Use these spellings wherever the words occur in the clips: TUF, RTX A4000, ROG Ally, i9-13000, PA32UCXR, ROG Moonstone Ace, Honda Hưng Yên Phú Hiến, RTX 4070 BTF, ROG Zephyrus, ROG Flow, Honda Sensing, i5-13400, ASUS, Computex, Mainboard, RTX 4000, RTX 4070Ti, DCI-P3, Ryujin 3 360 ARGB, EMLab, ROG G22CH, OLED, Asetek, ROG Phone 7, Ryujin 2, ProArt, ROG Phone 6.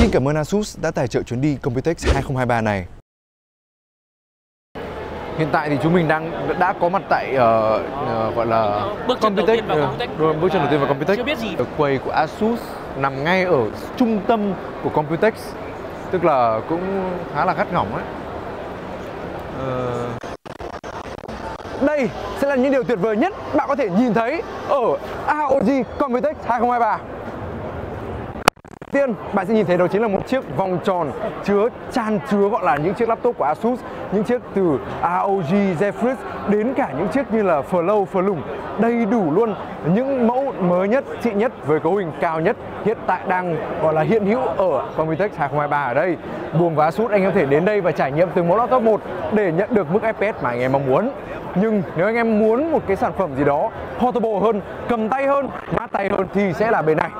Xin cảm ơn ASUS đã tài trợ chuyến đi Computex 2023 này. Hiện tại thì chúng mình đã có mặt tại gọi là Computex, bước chân đầu tiên vào Computex. Chưa biết gì. Quầy của ASUS nằm ngay ở trung tâm của Computex, tức là cũng khá là gắt gỏng đấy. Đây sẽ là những điều tuyệt vời nhất bạn có thể nhìn thấy ở ROG Computex 2023. Đầu tiên bạn sẽ nhìn thấy đó chính là một chiếc vòng tròn tràn chứa gọi là những chiếc laptop của ASUS, những chiếc từ ROG Zephyrus đến cả những chiếc như là Flow, Flow, đầy đủ luôn những mẫu mới nhất, xịn nhất với cấu hình cao nhất hiện tại đang gọi là hiện hữu ở Computex 2023 ở đây. Buồn với ASUS, anh em có thể đến đây và trải nghiệm từng mẫu laptop một để nhận được mức FPS mà anh em mong muốn. Nhưng nếu anh em muốn một cái sản phẩm gì đó portable hơn, cầm tay hơn, mát tay hơn thì sẽ là bên này.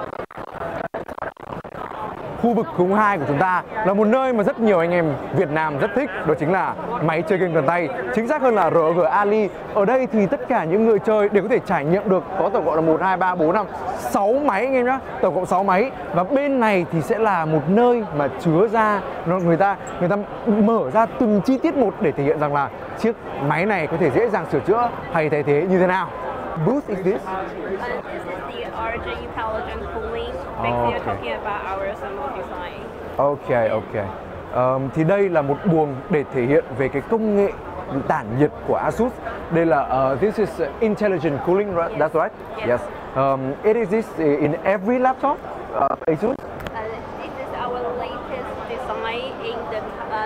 Khu vực thứ hai của chúng ta là một nơi mà rất nhiều anh em Việt Nam rất thích, đó chính là máy chơi game cầm tay, chính xác hơn là ROG Ally. Ở đây thì tất cả những người chơi đều có thể trải nghiệm được, có tổng cộng là 1, 2, 3, 4, 5, 6 máy anh em nhá, tổng cộng 6 máy. Và bên này thì sẽ là một nơi mà chứa ra người ta mở ra từng chi tiết một để thể hiện rằng là chiếc máy này có thể dễ dàng sửa chữa hay thay thế như thế nào. Booth is this? This is the ROG Intelligent Cooling. Basically, you're talking about our thermal design. Okay, okay. Thì đây là một buồng để thể hiện về cái công nghệ tản nhiệt của ASUS. Đây là this is intelligent cooling, right? That's right. Yes. Yes. It exists in every laptop. ASUS. This is our latest design in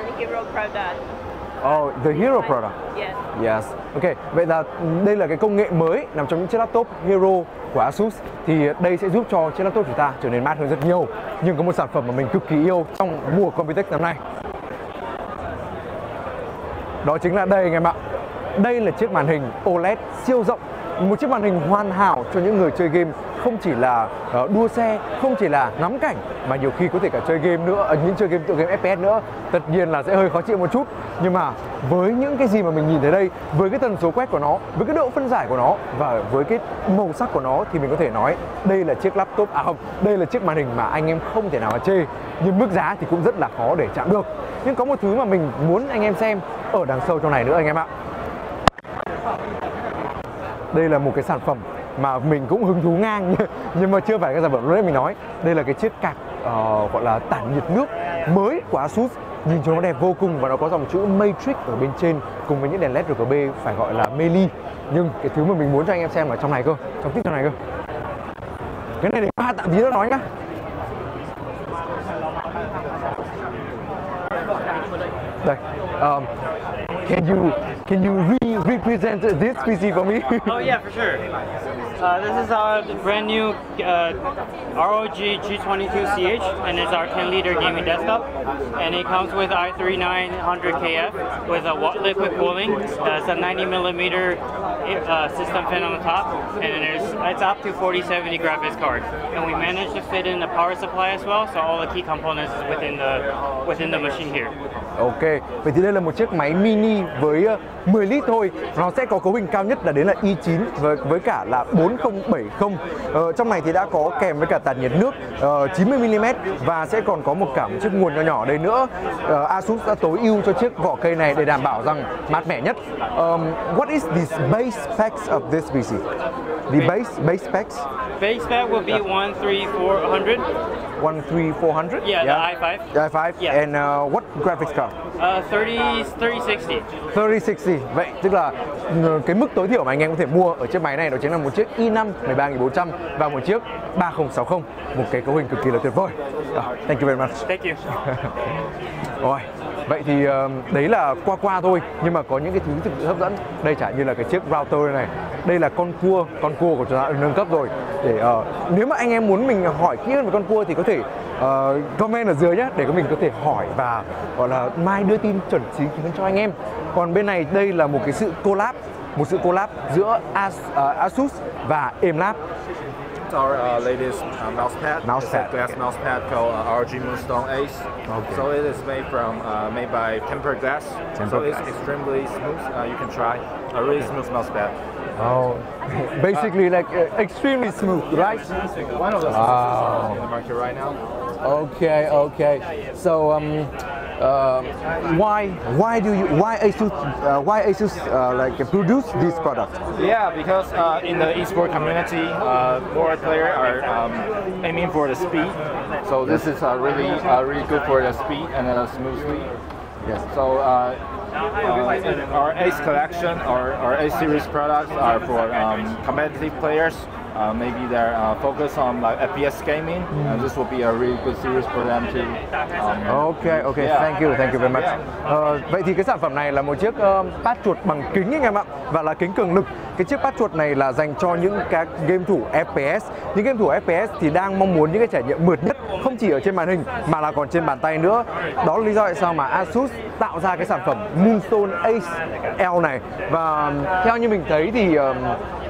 the hero product. Oh, the hero product. Yes. Yes. Ok, vậy là đây là cái công nghệ mới nằm trong những chiếc laptop hero của ASUS. Thì đây sẽ giúp cho chiếc laptop chúng ta trở nên mát hơn rất nhiều. Nhưng có một sản phẩm mà mình cực kỳ yêu trong mùa Computex năm nay, đó chính là đây anh em ạ. Đây là chiếc màn hình OLED siêu rộng, một chiếc màn hình hoàn hảo cho những người chơi game, không chỉ là đua xe, không chỉ là ngắm cảnh mà nhiều khi có thể cả chơi game nữa, những tựa game FPS nữa. Tất nhiên là sẽ hơi khó chịu một chút, nhưng mà với những cái gì mà mình nhìn thấy đây, với cái tần số quét của nó, với cái độ phân giải của nó và với cái màu sắc của nó thì mình có thể nói đây là chiếc laptop, đây là chiếc màn hình mà anh em không thể nào mà chê. Nhưng mức giá thì cũng rất là khó để chạm được. Nhưng có một thứ mà mình muốn anh em xem ở đằng sau trong này nữa anh em ạ. Đây là một cái sản phẩm mà mình cũng hứng thú ngang nhưng mà chưa phải cái sản phẩm lúc đấy mình nói. Đây là cái chiếc cạc gọi là tản nhiệt nước mới của ASUS. Nhìn cho nó đẹp vô cùng và nó có dòng chữ Matrix ở bên trên cùng với những đèn LED RGB phải gọi là mê ly. Nhưng cái thứ mà mình muốn cho anh em xem ở trong này cơ, trong tích trong này cơ. Cái này để ba tạm tí nữa nói nhá. Đây. Can you represent this PC for me? Oh yeah, for sure. This is our brand new ROG G22CH, and it's our 10-liter gaming desktop. And it comes with i3-9900KF with a liquid cooling. It's a 90mm system fan on the top, and it's up to 4070 graphics card. And we managed to fit in the power supply as well, so all the key components is within the machine here. Okay. Vậy thì đây là một chiếc máy mini với 10 lít thôi. Nó sẽ có cấu hình cao nhất là đến là i9 với cả là 4070. Trong này thì đã có kèm với cả tản nhiệt nước 90mm và sẽ còn có một cả một chiếc nguồn nhỏ nhỏ đây nữa. ASUS đã tối ưu cho chiếc vỏ cây này để đảm bảo rằng mát mẻ nhất. What is the base specs of this PC? The base specs? Base spec will be 13400. 13400? Yeah, yeah, the i5. The i5. Yeah. And what graphics card? 3060. 3060. Vậy tức là cái mức tối thiểu mà anh em có thể mua ở chiếc máy này đó chính là một chiếc i5 13400 và một chiếc 3060, một cái cấu hình cực kỳ là tuyệt vời. Thank you very much. Thank you. Rồi. Vậy thì đấy là qua thôi, nhưng mà có những cái thứ thực sự hấp dẫn. Đây chẳng như là cái chiếc router này. Đây là con cua của chúng ta nâng cấp rồi. Để nếu mà anh em muốn mình hỏi kỹ hơn về con cua thì có thể comment ở dưới nhé, để mình có thể hỏi và gọi là mai đưa tin chuẩn chính cho anh em. Còn bên này đây là một cái sự collab, giữa ASUS và EMLab. Our latest mousepad. It's a glass mousepad called ROG Moonstone Ace. Okay. So it is made from by tempered glass. Tempered glass. It's extremely smooth. You can try a really smooth mousepad. Oh, basically like extremely smooth, right? One of the smoothest in the market right now. Okay, okay. So why ASUS like produce this product? Yeah, because in the esports community, more players are aiming for the speed. So this is really good for the speed and smoothly. Yes. So our Ace collection or our Ace series products are for competitive players. Maybe they're focused on like FPS gaming, and this will be a really good series for them too. Thank you very much. Vậy thì cái sản phẩm này là một chiếc pad chuột bằng kính anh em ạ, và là kính cường lực. Cái chiếc pad chuột này là dành cho những các game thủ FPS. Những game thủ FPS thì đang mong muốn những cái trải nghiệm mượt nhất, không chỉ ở trên màn hình mà là còn trên bàn tay nữa. Đó là lý do tại sao mà ASUS tạo ra cái sản phẩm Moonstone Ace L này, và theo như mình thấy thì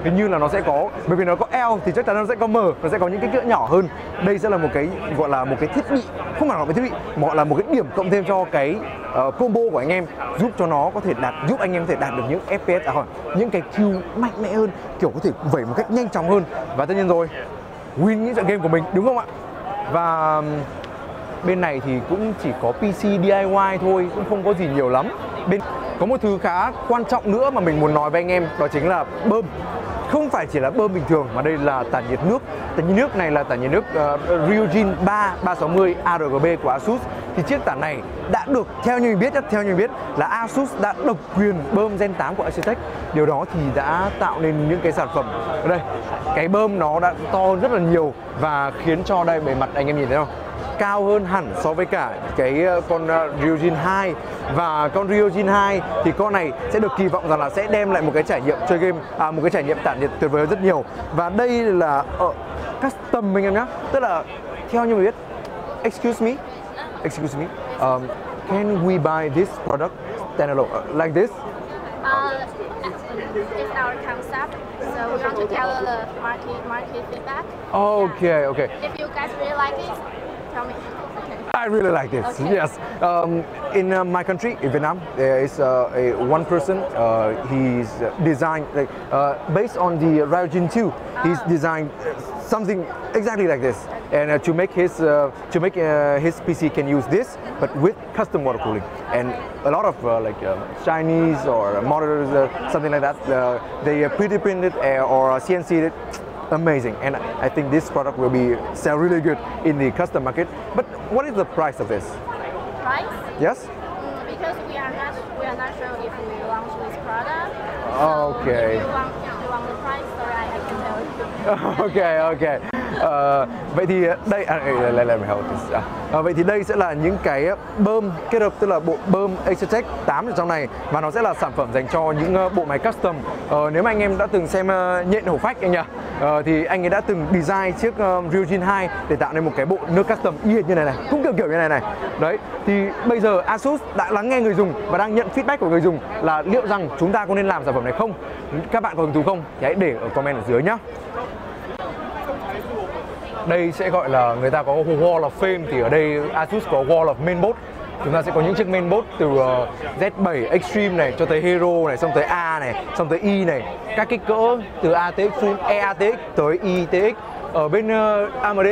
hình như là nó sẽ có, bởi vì nó có L thì chắc chắn nó sẽ có M, nó sẽ có những cái cỡ nhỏ hơn. Đây sẽ là một cái gọi là một cái thiết bị, không phải là một cái thiết bị mà gọi là một cái điểm cộng thêm cho cái combo của anh em, giúp cho nó có thể giúp anh em có thể đạt được những FPS, những cái Q mạnh mẽ hơn, kiểu có thể vẩy một cách nhanh chóng hơn, và tất nhiên rồi win những trận game của mình, đúng không ạ? Và bên này thì cũng chỉ có PC DIY thôi, cũng không có gì nhiều lắm. Bên có một thứ khá quan trọng nữa mà mình muốn nói với anh em, đó chính là bơm. Không phải chỉ là bơm bình thường mà đây là tản nhiệt nước. Tản nhiệt nước này là tản nhiệt nước Ryujin 3 360 ARGB của ASUS. Thì chiếc tản này đã được, theo như mình biết là ASUS đã độc quyền bơm Gen 8 của Asetek. Điều đó thì đã tạo nên những cái sản phẩm ở đây. Cái bơm nó đã to rất là nhiều và khiến cho đây bề mặt anh em nhìn thấy không? Cao hơn hẳn so với cả cái con Ryujin 2. Và con Ryujin 2 thì con này sẽ được kỳ vọng rằng là sẽ đem lại một cái trải nghiệm chơi game, một cái trải nghiệm tản nhiệt tuyệt vời rất nhiều. Và đây là custom anh em nhé, tức là theo như mình biết, excuse me, can we buy this product standalone like this? It's our concept, so we want to tell the market feedback. Okay, okay. If you guys really like it, tell me. I really like this. Okay. Yes. In my country, in Vietnam, there is one person. He's designed like based on the Ryujin 2. He's designed something exactly like this, and to make his PC can use this, but with custom water cooling. And a lot of Chinese or monitors, something like that, they pre-printed or CNC'd it. Amazing, and I think this product will be sell really good in the custom market. But what is the price of this? Price? Yes. Because we are not sure if we launch this product. Okay. So do you want the price, or I can tell you. Okay, okay. Vậy thì đây vậy thì đây sẽ là những cái bơm kết hợp, tức là bộ bơm Asetek 8 ở trong này, và nó sẽ là sản phẩm dành cho những bộ máy custom. Nếu mà anh em đã từng xem Nhện Hổ Phách anh nhỉ, thì anh ấy đã từng design chiếc Ryujin 2 để tạo nên một cái bộ nước custom y hệt như này này, cũng kiểu như này này. Đấy, thì bây giờ ASUS đã lắng nghe người dùng và đang nhận feedback của người dùng là liệu rằng chúng ta có nên làm sản phẩm này không? Các bạn có hứng thú không? Thì hãy để ở comment ở dưới nhá. Đây sẽ gọi là, người ta có Wall of Fame thì ở đây ASUS có Wall of Mainboard. Chúng ta sẽ có những chiếc mainboard từ Z7 Extreme này cho tới Hero này, xong tới A này, xong tới Y này. Các kích cỡ từ ATX Full EATX tới ITX. Ở bên AMD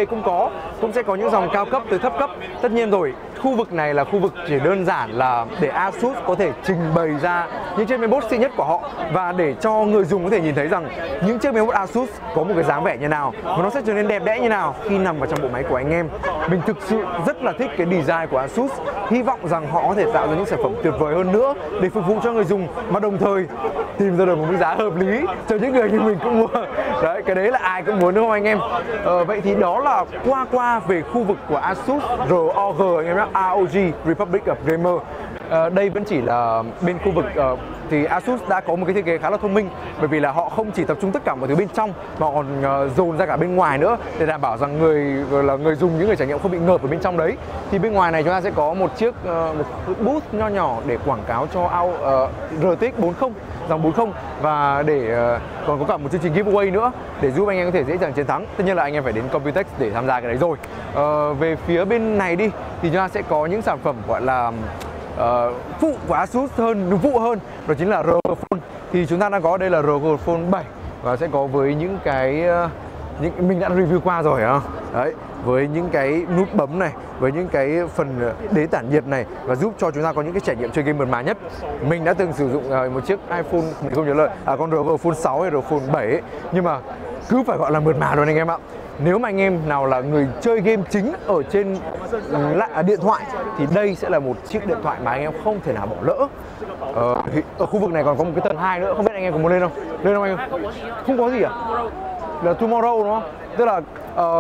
cũng sẽ có những dòng cao cấp tới thấp cấp. Tất nhiên rồi, khu vực này là khu vực chỉ đơn giản là để ASUS có thể trình bày ra những chiếc mainboard xịn nhất của họ, và để cho người dùng có thể nhìn thấy rằng những chiếc mainboard ASUS có một cái dáng vẻ như nào và nó sẽ trở nên đẹp đẽ như nào khi nằm vào trong bộ máy của anh em. Mình thực sự rất là thích cái design của ASUS. Hy vọng rằng họ có thể tạo ra những sản phẩm tuyệt vời hơn nữa để phục vụ cho người dùng, mà đồng thời tìm ra được một mức giá hợp lý cho những người như mình cũng mua. Đấy, cái đấy là ai cũng muốn, đúng không anh em? Vậy thì đó là qua về khu vực của ASUS ROG anh em nhé, ROG Republic of Gamer. Đây vẫn chỉ là bên khu vực thì ASUS đã có một cái thiết kế khá là thông minh, bởi vì là họ không chỉ tập trung tất cả mọi thứ bên trong mà còn dồn ra cả bên ngoài nữa để đảm bảo rằng người dùng, những người trải nghiệm không bị ngợp ở bên trong đấy. Thì bên ngoài này chúng ta sẽ có một booth nho nhỏ để quảng cáo cho RTX 40 dòng 40, và để còn có cả một chương trình giveaway nữa để giúp anh em có thể dễ dàng chiến thắng. Tất nhiên là anh em phải đến Computex để tham gia cái đấy rồi. Về phía bên này đi thì chúng ta sẽ có những sản phẩm gọi là phụ của ASUS hơn, đúng phụ hơn, đó chính là ROG Phone. Thì chúng ta đang có đây là ROG Phone 7, và sẽ có với những cái mình đã review qua rồi không? Đấy, với những cái nút bấm này, với những cái phần đế tản nhiệt này, và giúp cho chúng ta có những cái trải nghiệm chơi game mượt mà nhất. Mình đã từng sử dụng một chiếc iPhone, mình không nhớ lời, con ROG Phone 6 hay ROG Phone 7 ấy, nhưng mà cứ phải gọi là mượt mà rồi anh em ạ. Nếu mà anh em nào là người chơi game chính ở trên điện thoại thì đây sẽ là một chiếc điện thoại mà anh em không thể nào bỏ lỡ. Ở khu vực này còn có một cái tầng 2 nữa, không biết anh em có muốn lên không? Lên không anh em? Không có gì à? Là tomorrow đúng không? Tức là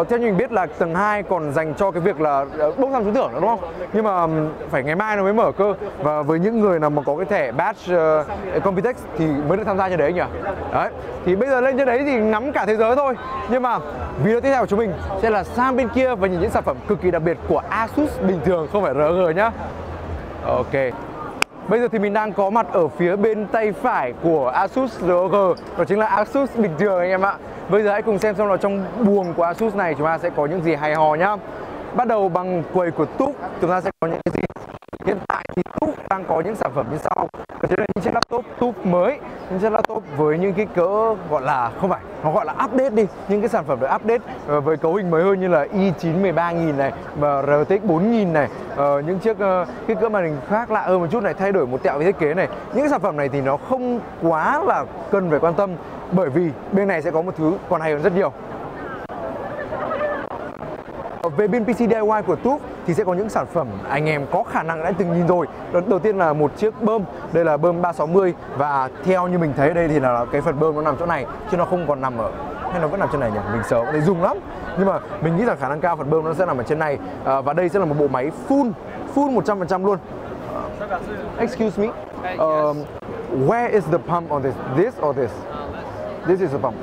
theo như mình biết là tầng 2 còn dành cho cái việc là bốc thăm trúng thưởng nữa đúng không? Nhưng mà phải ngày mai nó mới mở cơ. Và với những người nào mà có cái thẻ badge Computex thì mới được tham gia trên đấy anh nhỉ? Đấy, thì bây giờ lên trên đấy thì ngắm cả thế giới thôi. Nhưng mà video tiếp theo của chúng mình sẽ là sang bên kia và nhìn những sản phẩm cực kỳ đặc biệt của Asus bình thường, không phải ROG nhá. Ok, bây giờ thì mình đang có mặt ở phía bên tay phải của Asus ROG, đó chính là Asus bình thường anh em ạ. Bây giờ hãy cùng xem là trong buồng của Asus này chúng ta sẽ có những gì hay ho nhá. Bắt đầu bằng quầy của TUF, chúng ta sẽ có những cái gì? Hiện tại thì TUF đang có những sản phẩm như sau. Đó chính là những chiếc laptop TUF mới, những chiếc laptop với những cái cỡ gọi là, không phải, nó gọi là update đi. Những cái sản phẩm được update với cấu hình mới hơn như là i9-13000 này và RTX 4000 này. Những chiếc cái cỡ màn hình khác lạ hơn một chút này, thay đổi một tẹo về thiết kế này. Những cái sản phẩm này thì nó không quá là cần phải quan tâm, bởi vì bên này sẽ có một thứ còn hay hơn rất nhiều. Về bên PC DIY của TUF thì sẽ có những sản phẩm anh em có khả năng đã từng nhìn rồi. Đầu tiên là một chiếc bơm, đây là bơm 360, và theo như mình thấy đây thì là cái phần bơm nó nằm chỗ này chứ nó không còn nằm ở, hay nó vẫn nằm trên này nhỉ? Mình sợ có thể dùng lắm, nhưng mà mình nghĩ rằng khả năng cao phần bơm nó sẽ nằm ở trên này. Và đây sẽ là một bộ máy full 100% luôn. Excuse me, where is the pump on this? This or this? This is the pump.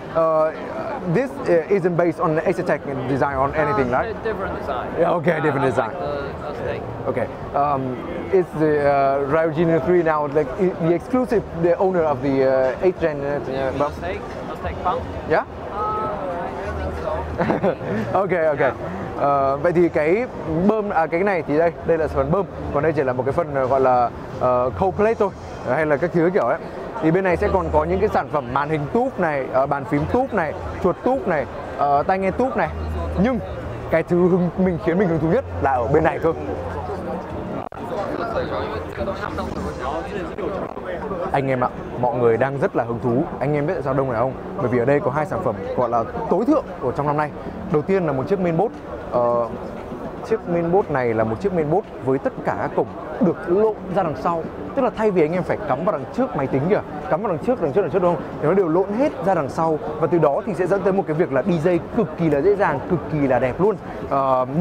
This isn't based on Asetek design or anything, right? Different design. Yeah, okay, different design. Like the okay. It's the Ryujin 3 now, like the exclusive, the owner of the 8th gen pump. Asetek pump? Yeah? I think so. Okay, okay. Yeah. Vậy thì cái bơm, cái này thì đây là phần bơm, còn đây chỉ là một cái phần gọi là cold plate thôi, hay là các thứ kiểu ấy. Thì bên này sẽ còn có những cái sản phẩm màn hình TUF này, bàn phím TUF này, chuột TUF này, tai nghe TUF này. Nhưng cái thứ khiến mình hứng thú nhất là ở bên này cơ. Anh em ạ, mọi người đang rất là hứng thú. Anh em biết tại sao đông này không? Bởi vì ở đây có hai sản phẩm gọi là tối thượng của trong năm nay. Đầu tiên là một chiếc mainboard. Chiếc mainboard này là một chiếc mainboard với tất cả các cổng được lộ ra đằng sau. Tức là thay vì anh em phải cắm vào đằng trước máy tính kìa, cắm vào đằng trước đúng không? Thì nó đều lộn hết ra đằng sau. Và từ đó thì sẽ dẫn tới một cái việc là đi dây cực kỳ là dễ dàng, cực kỳ là đẹp luôn.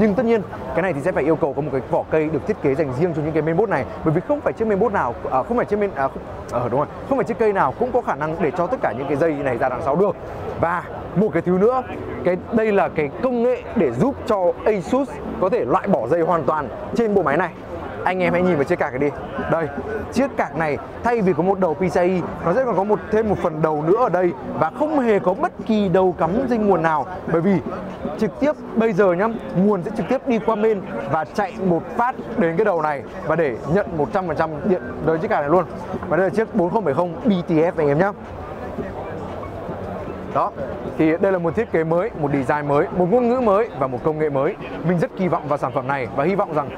Nhưng tất nhiên cái này thì sẽ phải yêu cầu có một cái vỏ cây được thiết kế dành riêng cho những cái mainboard này, bởi vì không phải chiếc mainboard nào, không phải chiếc cây nào cũng có khả năng để cho tất cả những cái dây này ra đằng sau được. Và một cái thứ nữa, đây là cái công nghệ để giúp cho Asus có thể loại bỏ dây hoàn toàn trên bộ máy này. Anh em hãy nhìn vào chiếc cạc này đi. Đây, chiếc cạc này thay vì có một đầu PCI, nó sẽ còn có thêm một phần đầu nữa ở đây, và không hề có bất kỳ đầu cắm dây nguồn nào, bởi vì trực tiếp bây giờ nhá, nguồn sẽ trực tiếp đi qua bên và chạy một phát đến cái đầu này và để nhận 100% điện tới chiếc cạc này luôn. Và đây là chiếc 4070 BTF anh em nhá. Đó, thì đây là một thiết kế mới, một design mới, một ngôn ngữ mới và một công nghệ mới. Mình rất kỳ vọng vào sản phẩm này và hy vọng rằng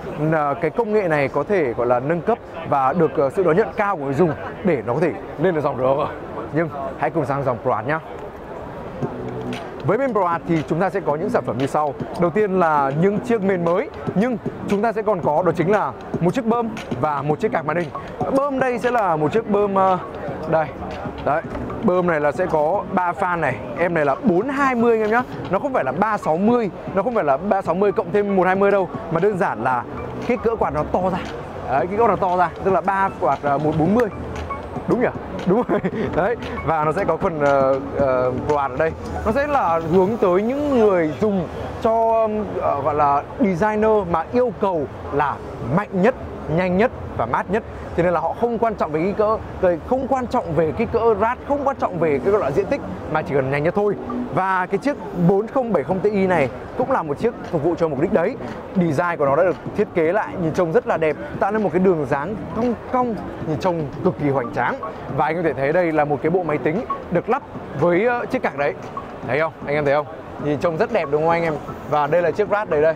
cái công nghệ này có thể gọi là nâng cấp và được sự đón nhận cao của người dùng để nó có thể lên được dòng ROG. Nhưng hãy cùng sang dòng ProArt nhé. Với bên ProArt thì chúng ta sẽ có những sản phẩm như sau. Đầu tiên là những chiếc mền mới, nhưng chúng ta sẽ còn có đó chính là một chiếc bơm và một chiếc cạc màn hình. Bơm đây sẽ là một chiếc bơm, đây, đấy. Bơm này là sẽ có 3 fan này, em này là 420 anh em nhé. Nó không phải là 360, nó không phải là 360 cộng thêm 120 đâu, mà đơn giản là cái cỡ quạt nó to ra. Đấy, cái cỡ nó to ra, tức là 3 quạt 140. Đúng nhỉ? Đúng rồi. Đấy, và nó sẽ có phần quạt ở đây. Nó sẽ là hướng tới những người dùng cho gọi là designer mà yêu cầu là mạnh nhất, nhanh nhất và mát nhất. Thế nên là họ không quan trọng về cái cỡ, không quan trọng về cái cỡ rát, không quan trọng về cái loại diện tích, mà chỉ cần nhanh nhất thôi. Và cái chiếc 4070 Ti này cũng là một chiếc phục vụ cho mục đích đấy. Design của nó đã được thiết kế lại, nhìn trông rất là đẹp, tạo nên một cái đường dáng cong cong, nhìn trông cực kỳ hoành tráng. Và anh có thể thấy đây là một cái bộ máy tính được lắp với chiếc cạc đấy. Thấy không? Anh em thấy không? thì trông rất đẹp đúng không anh em. Và đây là chiếc rát đấy đây.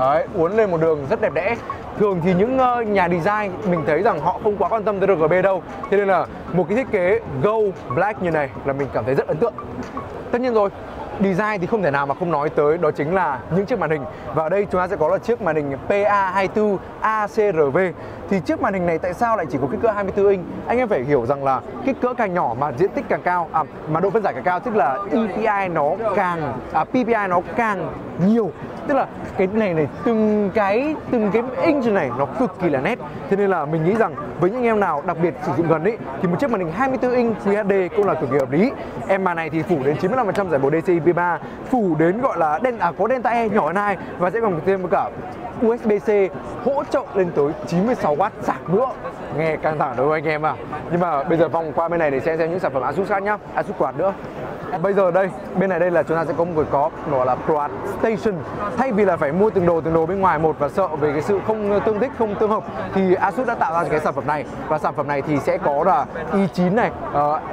Đấy, uốn lên một đường rất đẹp đẽ. Thường thì những nhà design mình thấy rằng họ không quá quan tâm tới RGB đâu. Thế nên là một cái thiết kế gold black như này là mình cảm thấy rất ấn tượng. Tất nhiên rồi, design thì không thể nào mà không nói tới, đó chính là những chiếc màn hình. Và ở đây chúng ta sẽ có là chiếc màn hình PA32ACRV. Thì chiếc màn hình này tại sao lại chỉ có kích cỡ 24 inch? Anh em phải hiểu rằng là kích cỡ càng nhỏ mà diện tích càng cao, mà độ phân giải càng cao, tức là PPI nó càng nhiều. Tức là cái này từng cái inch này nó cực kỳ là nét. Thế nên là mình nghĩ rằng với những em nào đặc biệt sử dụng gần ấy thì một chiếc màn hình 24 inch Full HD cũng là cực kỳ hợp lý. Em màn này thì phủ đến 95% giải bộ DCI-P3, phủ đến gọi là có Delta E nhỏ hơn 2 và sẽ còn thêm với cả USB-C hỗ trợ lên tới 96W sạc nữa. Nghe căng thẳng đúng không anh em à? Nhưng mà bây giờ vòng qua bên này để xem những sản phẩm Asus khác nhá, Asus quạt nữa. Bây giờ đây, bên này đây là chúng ta sẽ có một cái cóp nó là ProArt Station. Thay vì là phải mua từng đồ bên ngoài một và sợ về cái sự không tương thích, không tương hợp, thì Asus đã tạo ra cái sản phẩm này. Và sản phẩm này thì sẽ có là i9 này,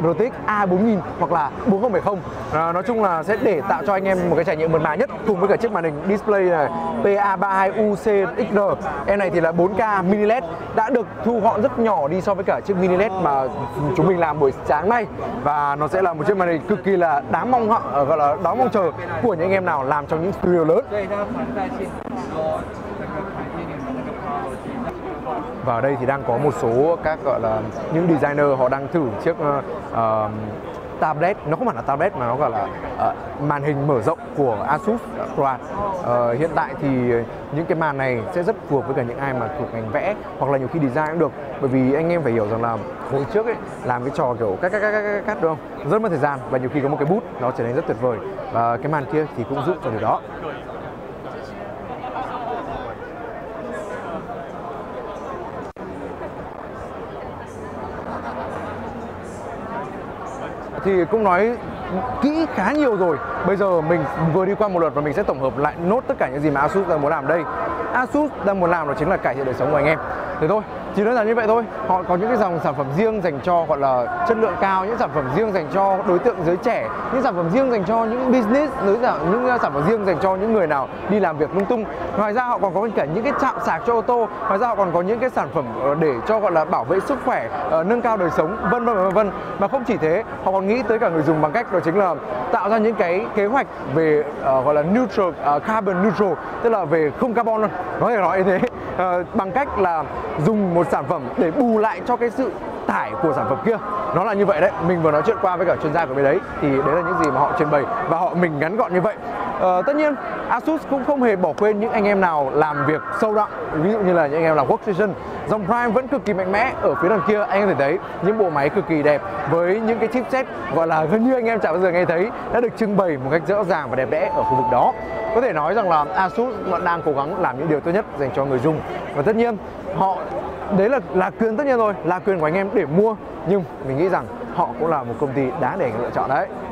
RTX A4000 hoặc là 4070. Nói chung là sẽ để tạo cho anh em một cái trải nghiệm mượt mà nhất cùng với cả chiếc màn hình display này PA32UCXR. Em này thì là 4K mini LED, đã được thu gọn rất nhỏ đi so với cả chiếc mini LED mà chúng mình làm buổi sáng nay. Và nó sẽ là một chiếc màn hình cực kỳ là đáng mong chờ của những anh em nào làm trong những studio lớn. Và ở đây thì đang có một số các gọi là những designer họ đang thử chiếc tablet, nó không hẳn là tablet mà nó gọi là màn hình mở rộng của Asus ProArt. Hiện tại thì những cái màn này sẽ rất phù hợp với cả những ai mà thuộc ngành vẽ hoặc là nhiều khi design cũng được, bởi vì anh em phải hiểu rằng là hồi trước ấy làm cái trò kiểu cắt đúng không, rất mất thời gian và nhiều khi có một cái bút nó trở nên rất tuyệt vời, và cái màn kia thì cũng giúp cho điều đó. Thì cũng nói kỹ khá nhiều rồi. Bây giờ mình vừa đi qua một lượt và mình sẽ tổng hợp lại nốt tất cả những gì mà Asus đang muốn làm đây. Asus đang muốn làm đó chính là cải thiện đời sống của anh em. Thế thôi, chỉ đơn giản như vậy thôi. Họ có những cái dòng sản phẩm riêng dành cho gọi là chất lượng cao, những sản phẩm riêng dành cho đối tượng giới trẻ, những sản phẩm riêng dành cho những business, những sản phẩm riêng dành cho những người nào đi làm việc lung tung. Ngoài ra họ còn có cả những cái trạm sạc cho ô tô, ngoài ra họ còn có những cái sản phẩm để cho gọi là bảo vệ sức khỏe, nâng cao đời sống, vân vân vân vân. Mà không chỉ thế, họ còn nghĩ tới cả người dùng bằng cách đó chính là tạo ra những cái kế hoạch về gọi là neutral, carbon neutral, tức là về không carbon luôn, có thể nói như thế, bằng cách là dùng một sản phẩm để bù lại cho cái sự thải của sản phẩm kia. Nó là như vậy đấy. Mình vừa nói chuyện qua với cả chuyên gia của bên đấy thì đấy là những gì mà họ trình bày và họ mình ngắn gọn như vậy. Tất nhiên Asus cũng không hề bỏ quên những anh em nào làm việc sâu đậm, ví dụ như là những anh em làm workstation. Dòng Prime vẫn cực kỳ mạnh mẽ. Ở phía đằng kia anh em thể thấy những bộ máy cực kỳ đẹp với những cái chipset gọi là gần như anh em chả bao giờ nghe thấy, đã được trưng bày một cách rõ ràng và đẹp đẽ ở khu vực đó. Có thể nói rằng là Asus đang cố gắng làm những điều tốt nhất dành cho người dùng. Và tất nhiên họ đấy là quyền, tất nhiên rồi, là quyền của anh em để mua, nhưng mình nghĩ rằng họ cũng là một công ty đáng để lựa chọn đấy.